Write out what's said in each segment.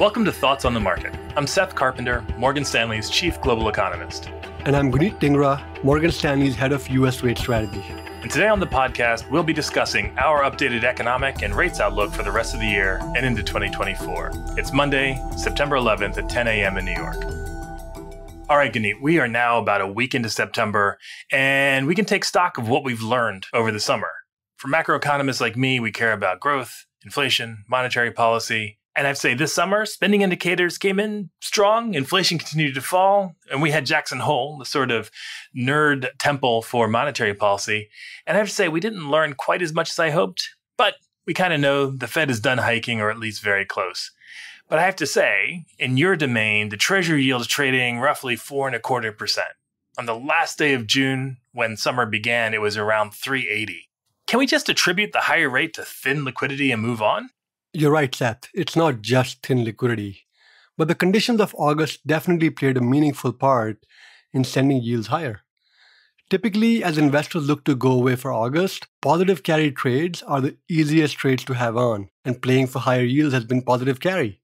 Welcome to Thoughts on the Market. I'm Seth Carpenter, Morgan Stanley's Chief Global Economist. And I'm Guneet Dingra, Morgan Stanley's Head of U.S. Rate Strategy. And today on the podcast, we'll be discussing our updated economic and rates outlook for the rest of the year and into 2024. It's Monday, September 11th at 10 a.m. in New York. All right, Guneet, we are now about a week into September, and we can take stock of what we've learned over the summer. For macroeconomists like me, we care about growth, inflation, monetary policy. And I'd say this summer, spending indicators came in strong, inflation continued to fall, and we had Jackson Hole, the sort of nerd temple for monetary policy. And I have to say, we didn't learn quite as much as I hoped, but we kind of know the Fed is done hiking, or at least very close. But I have to say, in your domain, the Treasury yield is trading roughly 4.25%. On the last day of June, when summer began, it was around 3.80. Can we just attribute the higher rate to thin liquidity and move on? You're right, Seth. It's not just thin liquidity. But the conditions of August definitely played a meaningful part in sending yields higher. Typically, as investors look to go away for August, positive carry trades are the easiest trades to have on, and playing for higher yields has been positive carry.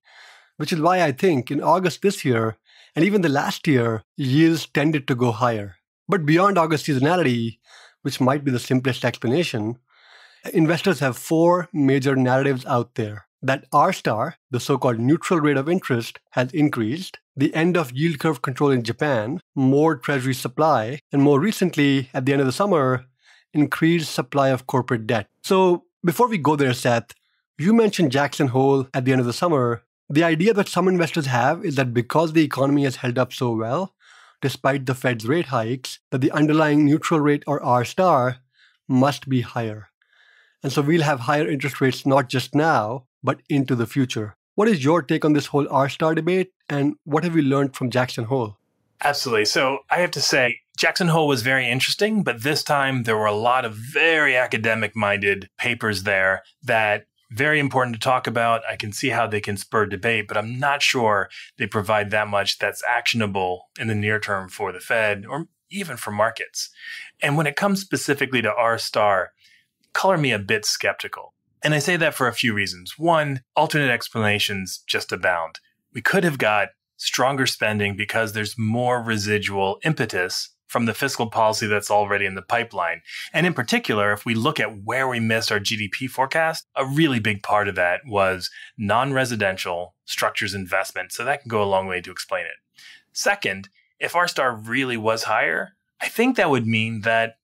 Which is why I think in August this year, and even the last year, yields tended to go higher. But beyond August seasonality, which might be the simplest explanation, investors have four major narratives out there. That R-star, the so-called neutral rate of interest, has increased, the end of yield curve control in Japan, more Treasury supply, and more recently, at the end of the summer, increased supply of corporate debt. So before we go there, Seth, you mentioned Jackson Hole at the end of the summer. The idea that some investors have is that because the economy has held up so well, despite the Fed's rate hikes, that the underlying neutral rate, or R-star, must be higher. And so we'll have higher interest rates not just now, but into the future. What is your take on this whole R-star debate, and what have you learned from Jackson Hole? Absolutely. So I have to say, Jackson Hole was very interesting, but this time there were a lot of very academic-minded papers there that very important to talk about. I can see how they can spur debate, but I'm not sure they provide that much that's actionable in the near term for the Fed or even for markets. And when it comes specifically to R-star, color me a bit skeptical. And I say that for a few reasons. One, alternate explanations just abound. We could have got stronger spending because there's more residual impetus from the fiscal policy that's already in the pipeline. And in particular, if we look at where we missed our GDP forecast, a really big part of that was non-residential structures investment. So that can go a long way to explain it. Second, if R-star really was higher, I think that would mean that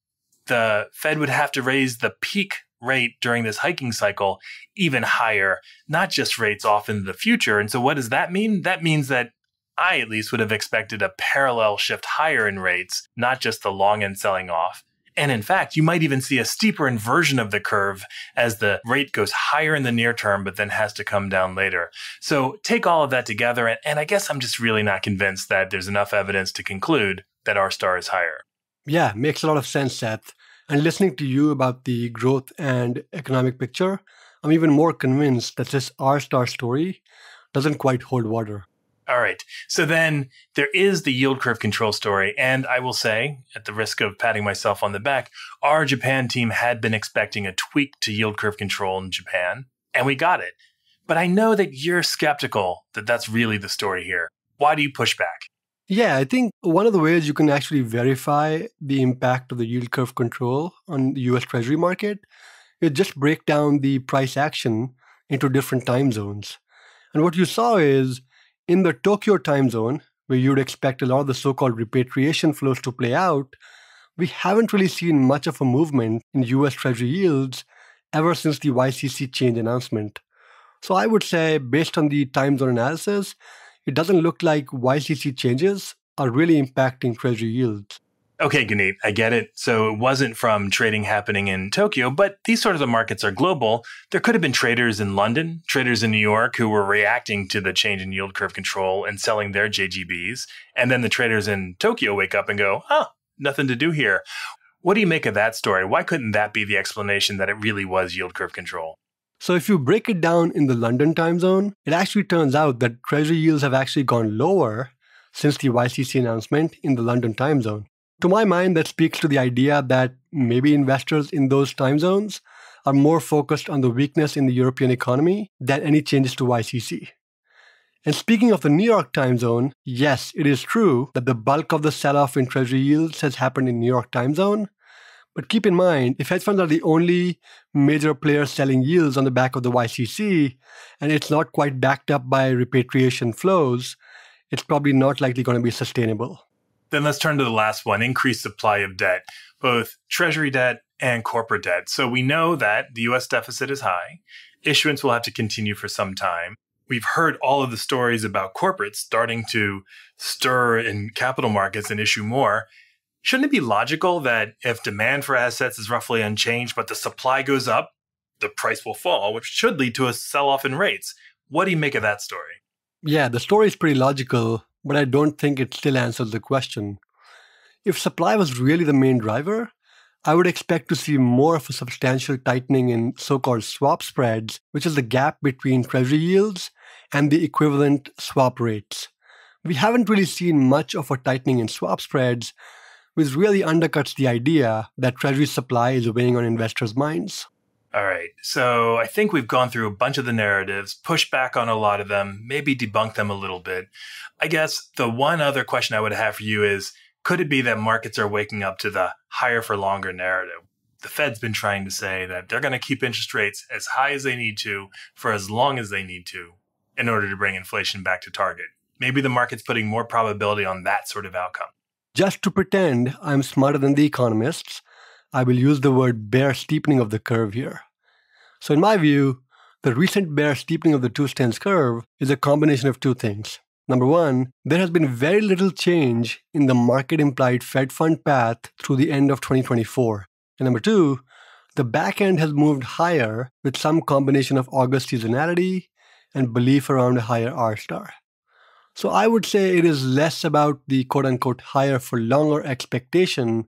the Fed would have to raise the peak rate during this hiking cycle even higher, not just rates off into the future. And so what does that mean? That means that I at least would have expected a parallel shift higher in rates, not just the long end selling off. And in fact, you might even see a steeper inversion of the curve as the rate goes higher in the near term, but then has to come down later. So take all of that together. And I guess I'm just really not convinced that there's enough evidence to conclude that R-star is higher. Yeah, makes a lot of sense, Seth. And listening to you about the growth and economic picture, I'm even more convinced that this R-star story doesn't quite hold water. All right. So then there is the yield curve control story. And I will say, at the risk of patting myself on the back, our Japan team had been expecting a tweak to yield curve control in Japan, and we got it. But I know that you're skeptical that that's really the story here. Why do you push back? Yeah, I think one of the ways you can actually verify the impact of the yield curve control on the U.S. Treasury market is just break down the price action into different time zones. And what you saw is in the Tokyo time zone, where you'd expect a lot of the so-called repatriation flows to play out, we haven't really seen much of a movement in U.S. Treasury yields ever since the YCC change announcement. So I would say, based on the time zone analysis, it doesn't look like YCC changes are really impacting Treasury yields. Okay, Guneet, I get it. So it wasn't from trading happening in Tokyo, but these sorts of markets are global. There could have been traders in London, traders in New York who were reacting to the change in yield curve control and selling their JGBs. And then the traders in Tokyo wake up and go, oh, nothing to do here. What do you make of that story? Why couldn't that be the explanation that it really was yield curve control? So if you break it down in the London time zone, it actually turns out that Treasury yields have actually gone lower since the YCC announcement in the London time zone. To my mind, that speaks to the idea that maybe investors in those time zones are more focused on the weakness in the European economy than any changes to YCC. And speaking of the New York time zone, yes, it is true that the bulk of the sell-off in Treasury yields has happened in New York time zone. But keep in mind, if hedge funds are the only major player selling yields on the back of the YCC, and it's not quite backed up by repatriation flows, it's probably not likely going to be sustainable. Then let's turn to the last one, increased supply of debt, both Treasury debt and corporate debt. So we know that the U.S. deficit is high. Issuance will have to continue for some time. We've heard all of the stories about corporates starting to stir in capital markets and issue more. Shouldn't it be logical that if demand for assets is roughly unchanged, but the supply goes up, the price will fall, which should lead to a sell-off in rates? What do you make of that story? Yeah, the story is pretty logical, but I don't think it still answers the question. If supply was really the main driver, I would expect to see more of a substantial tightening in so-called swap spreads, which is the gap between Treasury yields and the equivalent swap rates. We haven't really seen much of a tightening in swap spreads, which really undercuts the idea that Treasury supply is weighing on investors' minds. All right, so I think we've gone through a bunch of the narratives, pushed back on a lot of them, maybe debunked them a little bit. I guess the one other question I would have for you is, could it be that markets are waking up to the higher for longer narrative? The Fed's been trying to say that they're going to keep interest rates as high as they need to for as long as they need to in order to bring inflation back to target. Maybe the market's putting more probability on that sort of outcome. Just to pretend I'm smarter than the economists, I will use the word bear steepening of the curve here. So in my view, the recent bear steepening of the two-tenths curve is a combination of two things. Number one, there has been very little change in the market-implied Fed fund path through the end of 2024. And number two, the back end has moved higher with some combination of August seasonality and belief around a higher R-star. So I would say it is less about the quote-unquote higher for longer expectation,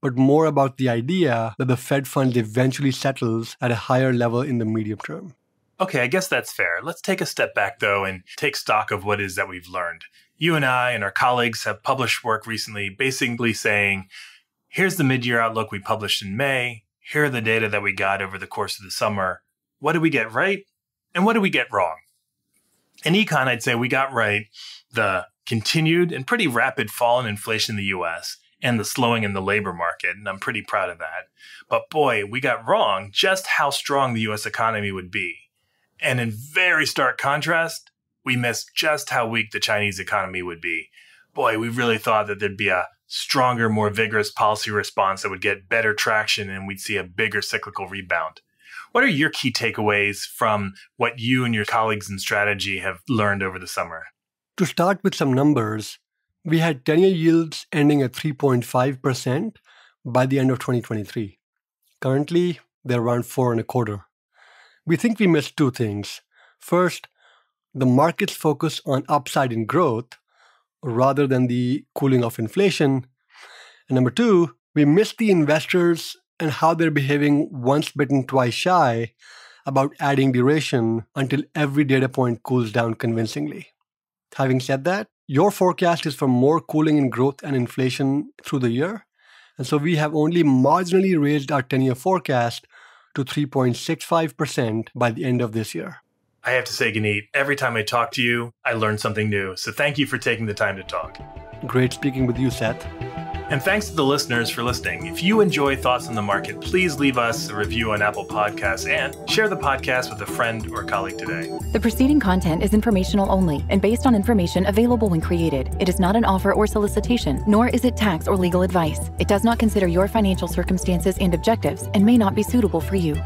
but more about the idea that the Fed funds eventually settles at a higher level in the medium term. Okay, I guess that's fair. Let's take a step back, though, and take stock of what it is that we've learned. You and I and our colleagues have published work recently basically saying, here's the mid-year outlook we published in May. Here are the data that we got over the course of the summer. What did we get right? And what did we get wrong? In econ, I'd say we got right the continued and pretty rapid fall in inflation in the U.S. and the slowing in the labor market, and I'm pretty proud of that. But boy, we got wrong just how strong the U.S. economy would be. And in very stark contrast, we missed just how weak the Chinese economy would be. Boy, we really thought that there'd be a stronger, more vigorous policy response that would get better traction and we'd see a bigger cyclical rebound. What are your key takeaways from what you and your colleagues in strategy have learned over the summer? To start with some numbers, we had 10-year yields ending at 3.5% by the end of 2023. Currently, they're around 4.25%. We think we missed two things. First, the market's focus on upside in growth rather than the cooling of inflation. And number two, we missed the investors and how they're behaving once bitten, twice shy about adding duration until every data point cools down convincingly. Having said that, your forecast is for more cooling in growth and inflation through the year, and so we have only marginally raised our 10-year forecast to 3.65% by the end of this year. I have to say, Guneet, every time I talk to you, I learn something new, so thank you for taking the time to talk. Great speaking with you, Seth. And thanks to the listeners for listening. If you enjoy Thoughts on the Market, please leave us a review on Apple Podcasts and share the podcast with a friend or colleague today. The preceding content is informational only and based on information available when created. It is not an offer or solicitation, nor is it tax or legal advice. It does not consider your financial circumstances and objectives and may not be suitable for you.